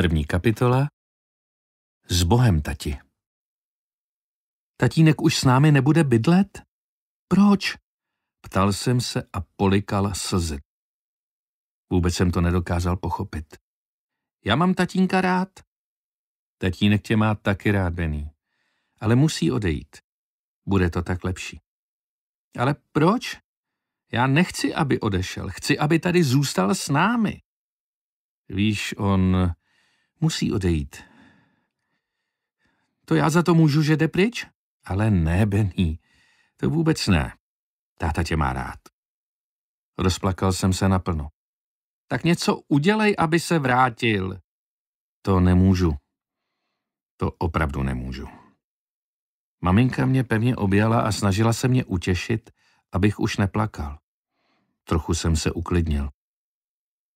První kapitola Sbohem, tati. Tatínek už s námi nebude bydlet? Proč? Ptal jsem se a polikal slzy. Vůbec jsem to nedokázal pochopit. Já mám tatínka rád. Tatínek tě má taky rád, Benny. Ale musí odejít. Bude to tak lepší. Ale proč? Já nechci, aby odešel. Chci, aby tady zůstal s námi. Víš, on musí odejít. To já za to můžu, že jde pryč? Ale ne, Benny. To vůbec ne. Táta tě má rád. Rozplakal jsem se naplno. Tak něco udělej, aby se vrátil. To nemůžu. To opravdu nemůžu. Maminka mě pevně objala a snažila se mě utěšit, abych už neplakal. Trochu jsem se uklidnil.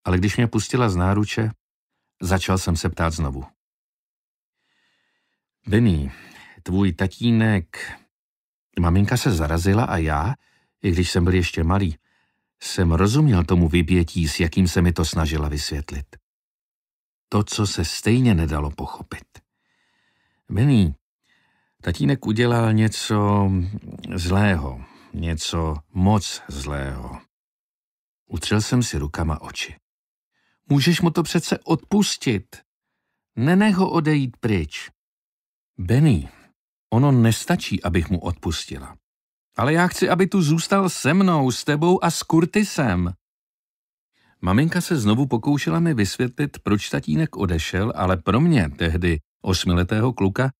Ale když mě pustila z náruče, začal jsem se ptát znovu. Benny, tvůj tatínek... Maminka se zarazila a já, i když jsem byl ještě malý, jsem rozuměl tomu vypětí, s jakým se mi to snažila vysvětlit. To, co se stejně nedalo pochopit. Benny, tatínek udělal něco zlého, něco moc zlého. Utřel jsem si rukama oči. Můžeš mu to přece odpustit. Nenech ho odejít pryč. Benny, ono nestačí, abych mu odpustila. Ale já chci, aby tu zůstal se mnou, s tebou a s Curtisem. Maminka se znovu pokoušela mi vysvětlit, proč tatínek odešel, ale pro mě tehdy, 8letého kluka,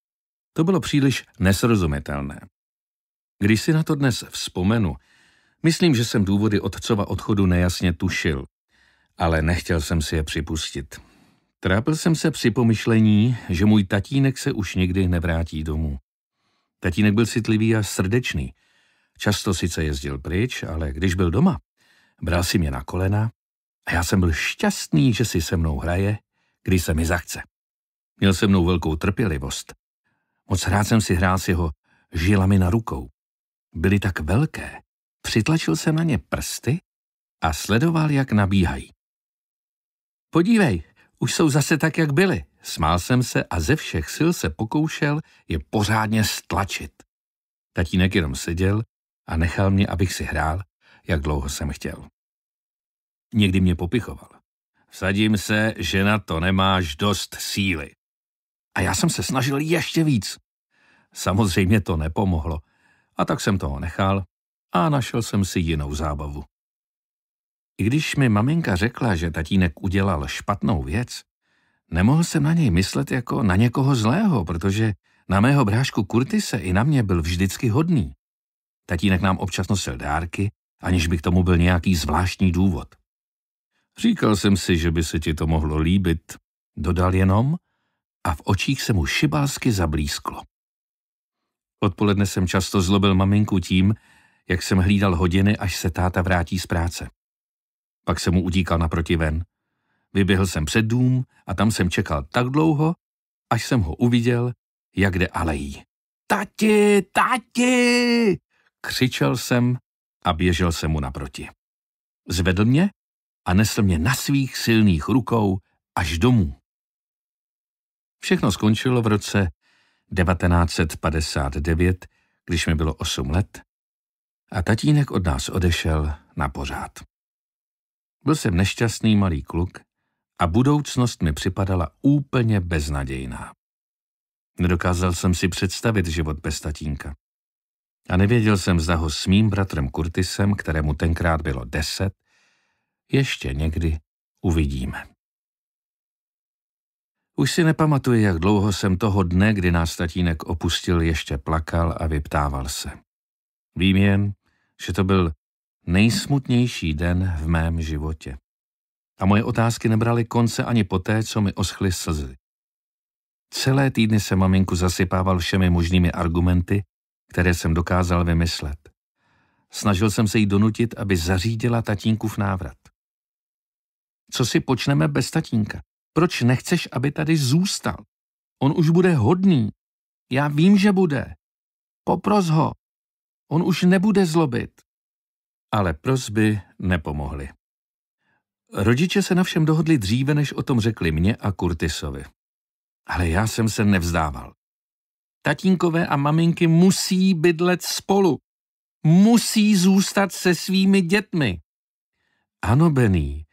to bylo příliš nesrozumitelné. Když si na to dnes vzpomenu, myslím, že jsem důvody otcova odchodu nejasně tušil, ale nechtěl jsem si je připustit. Trápil jsem se při pomyšlení, že můj tatínek se už nikdy nevrátí domů. Tatínek byl citlivý a srdečný. Často sice jezdil pryč, ale když byl doma, bral si mě na kolena a já jsem byl šťastný, že si se mnou hraje, když se mi zachce. Měl se mnou velkou trpělivost. Moc rád jsem si hrál s jeho žilami na rukou. Byly tak velké. Přitlačil jsem na ně prsty a sledoval, jak nabíhají. Podívej, už jsou zase tak, jak byly. Smál jsem se a ze všech sil se pokoušel je pořádně stlačit. Tatínek jenom seděl a nechal mě, abych si hrál, jak dlouho jsem chtěl. Někdy mě popichoval. Vsadím se, že na to nemáš dost síly. A já jsem se snažil ještě víc. Samozřejmě to nepomohlo. A tak jsem toho nechal a našel jsem si jinou zábavu. I když mi maminka řekla, že tatínek udělal špatnou věc, nemohl jsem na něj myslet jako na někoho zlého, protože na mého brášku Curtise i na mě byl vždycky hodný. Tatínek nám občas nosil dárky, aniž by k tomu byl nějaký zvláštní důvod. Říkal jsem si, že by se ti to mohlo líbit, dodal jenom a v očích se mu šibalsky zablísklo. Odpoledne jsem často zlobil maminku tím, jak jsem hlídal hodiny, až se táta vrátí z práce. Pak jsem mu utíkal naproti ven. Vyběhl jsem před dům a tam jsem čekal tak dlouho, až jsem ho uviděl, jak jde alejí. Tati, tati! Křičel jsem a běžel jsem mu naproti. Zvedl mě a nesl mě na svých silných rukou až domů. Všechno skončilo v roce 1959, když mi bylo 8 let, a tatínek od nás odešel na pořád. Byl jsem nešťastný malý kluk a budoucnost mi připadala úplně beznadějná. Nedokázal jsem si představit život bez tatínka. A nevěděl jsem, zda ho s mým bratrem Curtisem, kterému tenkrát bylo 10, ještě někdy uvidíme. Už si nepamatuji, jak dlouho jsem toho dne, kdy nás tatínek opustil, ještě plakal a vyptával se. Vím jen, že to byl nejsmutnější den v mém životě. A moje otázky nebraly konce ani poté, co mi oschly slzy. Celé týdny jsem maminku zasypával všemi možnými argumenty, které jsem dokázal vymyslet. Snažil jsem se jí donutit, aby zařídila tatínkův návrat. Co si počneme bez tatínka? Proč nechceš, aby tady zůstal? On už bude hodný. Já vím, že bude. Popros ho. On už nebude zlobit. Ale prosby nepomohly. Rodiče se na všem dohodli dříve, než o tom řekli mně a Curtisovi. Ale já jsem se nevzdával. Tatínkové a maminky musí bydlet spolu. Musí zůstat se svými dětmi. Ano, Benny,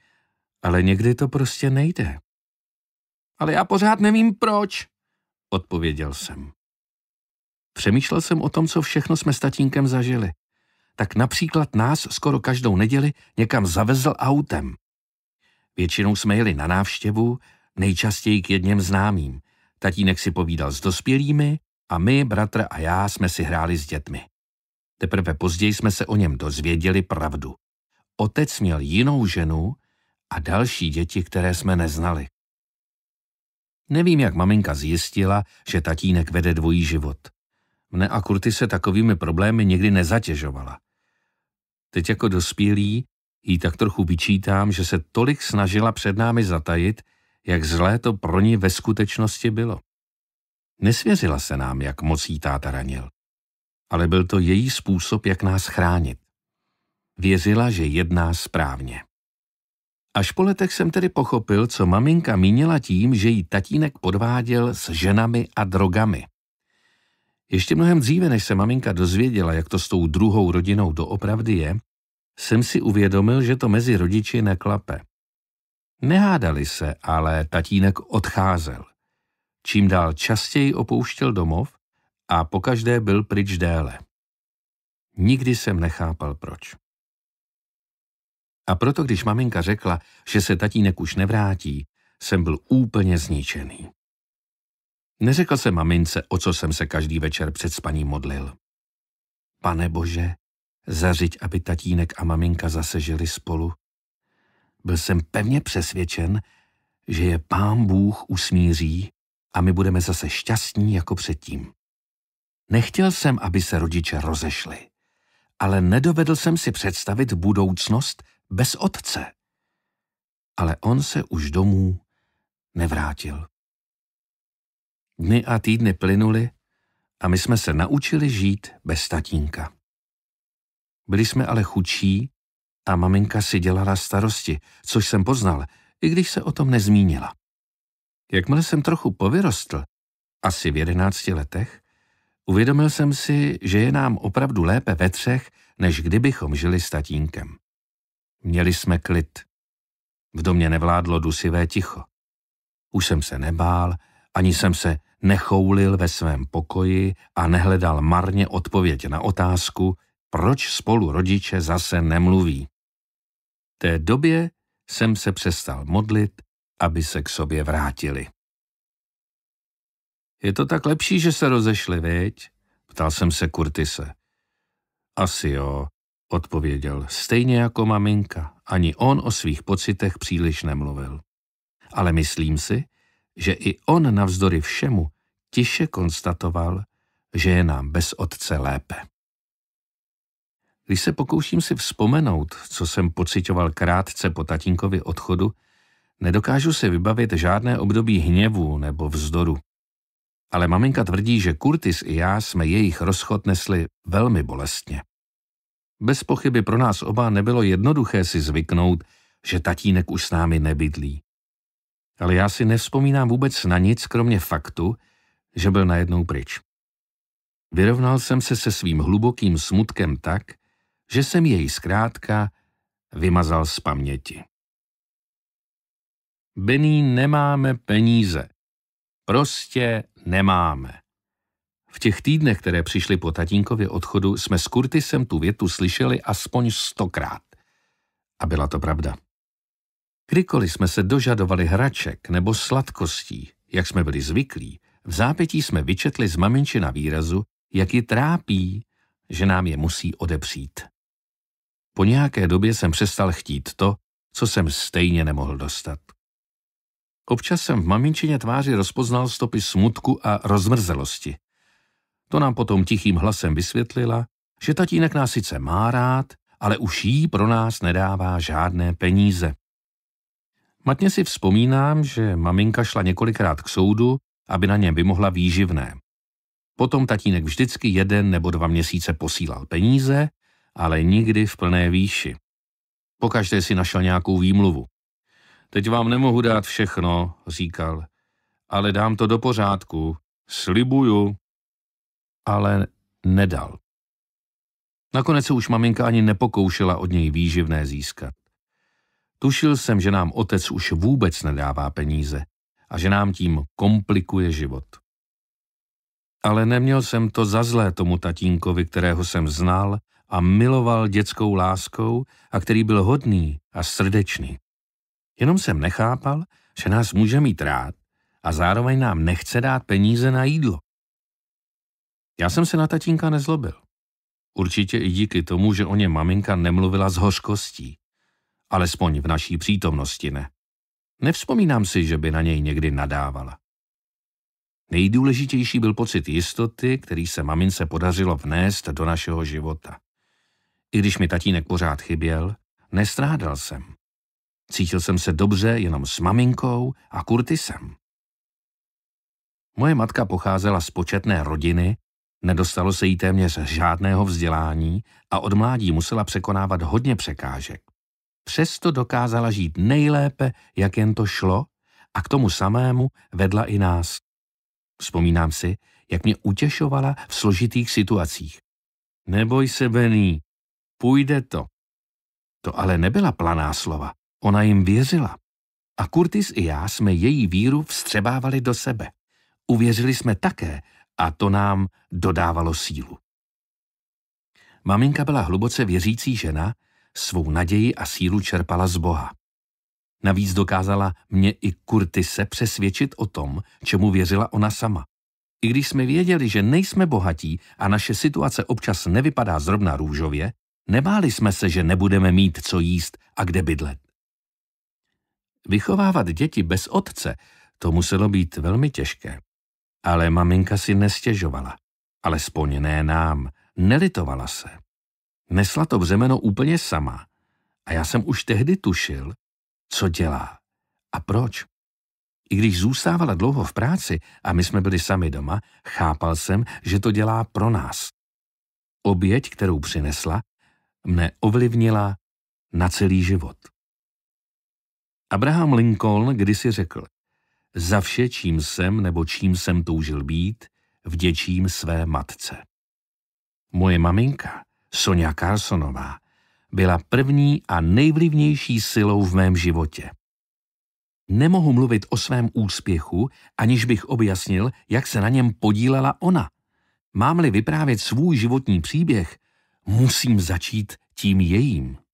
ale někdy to prostě nejde. Ale já pořád nevím proč, odpověděl jsem. Přemýšlel jsem o tom, co všechno jsme s tatínkem zažili. Tak například nás skoro každou neděli někam zavezl autem. Většinou jsme jeli na návštěvu, nejčastěji k jedněm známým. Tatínek si povídal s dospělými a my, bratr a já, jsme si hráli s dětmi. Teprve později jsme se o něm dozvěděli pravdu. Otec měl jinou ženu a další děti, které jsme neznali. Nevím, jak maminka zjistila, že tatínek vede dvojí život. Mne a Curtise se takovými problémy nikdy nezatěžovala. Teď jako dospělý jí tak trochu vyčítám, že se tolik snažila před námi zatajit, jak zlé to pro ní ve skutečnosti bylo. Nesvěřila se nám, jak moc jí táta ranil, ale byl to její způsob, jak nás chránit. Věřila, že jedná správně. Až po letech jsem tedy pochopil, co maminka mínila tím, že jí tatínek podváděl s ženami a drogami. Ještě mnohem dříve, než se maminka dozvěděla, jak to s tou druhou rodinou doopravdy je, jsem si uvědomil, že to mezi rodiči neklape. Nehádali se, ale tatínek odcházel. Čím dál častěji opouštěl domov a pokaždé byl pryč déle. Nikdy jsem nechápal, proč. A proto, když maminka řekla, že se tatínek už nevrátí, jsem byl úplně zničený. Neřekl jsem mamince, o co jsem se každý večer před spaním modlil. Pane Bože, zařiď, aby tatínek a maminka zase žili spolu. Byl jsem pevně přesvědčen, že je Pán Bůh usmíří a my budeme zase šťastní jako předtím. Nechtěl jsem, aby se rodiče rozešli, ale nedovedl jsem si představit budoucnost bez otce. Ale on se už domů nevrátil. Dny a týdny plynuly a my jsme se naučili žít bez tatínka. Byli jsme ale chudší a maminka si dělala starosti, což jsem poznal, i když se o tom nezmínila. Jakmile jsem trochu povyrostl, asi v 11 letech, uvědomil jsem si, že je nám opravdu lépe ve třech, než kdybychom žili s tatínkem. Měli jsme klid. V domě nevládlo dusivé ticho. Už jsem se nebál, ani jsem se nechoulil ve svém pokoji a nehledal marně odpověď na otázku, proč spolu rodiče zase nemluví. V té době jsem se přestal modlit, aby se k sobě vrátili. Je to tak lepší, že se rozešli, viď? Ptal jsem se Curtise. Asi jo, odpověděl, stejně jako maminka. Ani on o svých pocitech příliš nemluvil. Ale myslím si, že i on navzdory všemu tiše konstatoval, že je nám bez otce lépe. Když se pokouším si vzpomenout, co jsem pociťoval krátce po tatínkovi odchodu, nedokážu si vybavit žádné období hněvu nebo vzdoru. Ale maminka tvrdí, že Curtis i já jsme jejich rozchod nesli velmi bolestně. Bez pochyby pro nás oba nebylo jednoduché si zvyknout, že tatínek už s námi nebydlí. Ale já si nevzpomínám vůbec na nic, kromě faktu, že byl najednou pryč. Vyrovnal jsem se se svým hlubokým smutkem tak, že jsem jej zkrátka vymazal z paměti. Benny, nemáme peníze. Prostě nemáme. V těch týdnech, které přišly po tatínkově odchodu, jsme s Curtisem tu větu slyšeli aspoň 100krát. A byla to pravda. Kdykoliv jsme se dožadovali hraček nebo sladkostí, jak jsme byli zvyklí, v zápětí jsme vyčetli z maminčina výrazu, jak ji trápí, že nám je musí odepřít. Po nějaké době jsem přestal chtít to, co jsem stejně nemohl dostat. Občas jsem v maminčině tváři rozpoznal stopy smutku a rozmrzelosti. To nám potom tichým hlasem vysvětlila, že tatínek nás sice má rád, ale už jí pro nás nedává žádné peníze. Matně si vzpomínám, že maminka šla několikrát k soudu, aby na něm vymohla výživné. Potom tatínek vždycky 1 nebo 2 měsíce posílal peníze, ale nikdy v plné výši. Pokaždé si našel nějakou výmluvu. Teď vám nemohu dát všechno, říkal, ale dám to do pořádku, slibuju, ale nedal. Nakonec se už maminka ani nepokoušela od něj výživné získat. Tušil jsem, že nám otec už vůbec nedává peníze a že nám tím komplikuje život. Ale neměl jsem to za zlé tomu tatínkovi, kterého jsem znal a miloval dětskou láskou a který byl hodný a srdečný. Jenom jsem nechápal, že nás může mít rád a zároveň nám nechce dát peníze na jídlo. Já jsem se na tatínka nezlobil. Určitě i díky tomu, že o ně maminka nemluvila s hořkostí. Alespoň v naší přítomnosti ne. Nevzpomínám si, že by na něj někdy nadávala. Nejdůležitější byl pocit jistoty, který se mamince podařilo vnést do našeho života. I když mi tatínek pořád chyběl, nestrádal jsem. Cítil jsem se dobře jenom s maminkou a Curtisem. Moje matka pocházela z početné rodiny, nedostalo se jí téměř žádného vzdělání a od mládí musela překonávat hodně překážek. Přesto dokázala žít nejlépe, jak jen to šlo, a k tomu samému vedla i nás. Vzpomínám si, jak mě utěšovala v složitých situacích. Neboj se, Benny, půjde to. To ale nebyla planá slova, ona jim věřila. A Curtis i já jsme její víru vstřebávali do sebe. Uvěřili jsme také a to nám dodávalo sílu. Maminka byla hluboce věřící žena, svou naději a sílu čerpala z Boha. Navíc dokázala mě i Curtise přesvědčit o tom, čemu věřila ona sama. I když jsme věděli, že nejsme bohatí a naše situace občas nevypadá zrovna růžově, nebáli jsme se, že nebudeme mít co jíst a kde bydlet. Vychovávat děti bez otce, to muselo být velmi těžké. Ale maminka si nestěžovala, alespoň ne nám, nelitovala se. Nesla to břemeno úplně sama a já jsem už tehdy tušil, co dělá a proč. I když zůstávala dlouho v práci a my jsme byli sami doma, chápal jsem, že to dělá pro nás. Oběť, kterou přinesla, mne ovlivnila na celý život. Abraham Lincoln kdysi řekl: za vše, čím jsem nebo čím jsem toužil být, vděčím své matce. Moje maminka, Sonya Carsonová, byla první a nejvlivnější silou v mém životě. Nemohu mluvit o svém úspěchu, aniž bych objasnil, jak se na něm podílela ona. Mám-li vyprávět svůj životní příběh, musím začít tím jejím.